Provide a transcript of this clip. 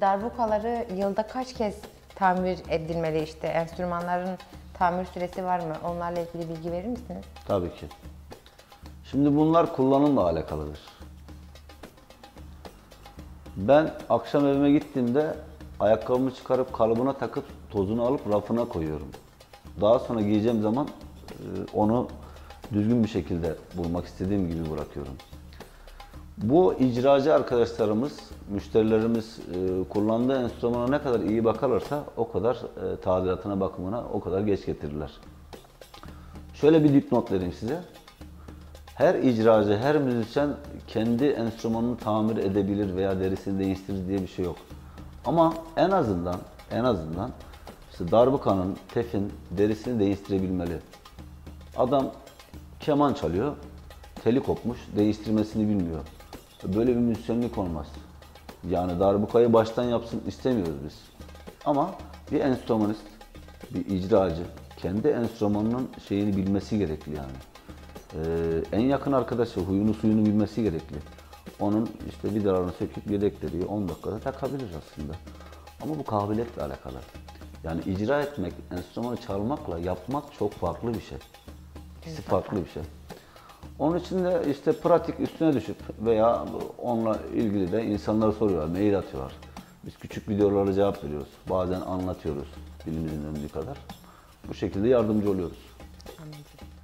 Darbukaları yılda kaç kez tamir edilmeli işte? Enstrümanların tamir süresi var mı? Onlarla ilgili bilgi verir misiniz? Tabii ki. Şimdi bunlar kullanımla alakalıdır. Ben akşam evime gittiğimde ayakkabımı çıkarıp kalıbına takıp tozunu alıp rafına koyuyorum. Daha sonra giyeceğim zaman onu düzgün bir şekilde bulmak istediğim gibi bırakıyorum. Bu icracı arkadaşlarımız, müşterilerimiz kullandığı enstrümana ne kadar iyi bakarlarsa o kadar tadilatına, bakımına o kadar geç getirirler. Şöyle bir dipnot vereyim size. Her icracı, her müzisyen kendi enstrümanını tamir edebilir veya derisini değiştirir diye bir şey yok. Ama en azından işte darbukanın, tefin derisini değiştirebilmeli. Adam keman çalıyor, teli kopmuş, değiştirmesini bilmiyor. Böyle bir müzisyenlik olmaz. Yani darbukayı baştan yapsın istemiyoruz biz. Ama bir enstrümanist, bir icracı kendi enstrümanının şeyini bilmesi gerekli yani. En yakın arkadaşı huyunu suyunu bilmesi gerekli. Onun işte vidalarını söküp yedekleri 10 dakikada takabilir aslında. Ama bu kabiliyetle alakalı. Yani icra etmek, enstrümanı çalmakla yapmak çok farklı bir şey. İkisi farklı bir şey. Onun için de işte pratik üstüne düşüp veya onunla ilgili de insanlara soruyorlar, mail atıyorlar. Biz küçük videolara cevap veriyoruz. Bazen anlatıyoruz dilimizin döndüğü kadar. Bu şekilde yardımcı oluyoruz. Anladım.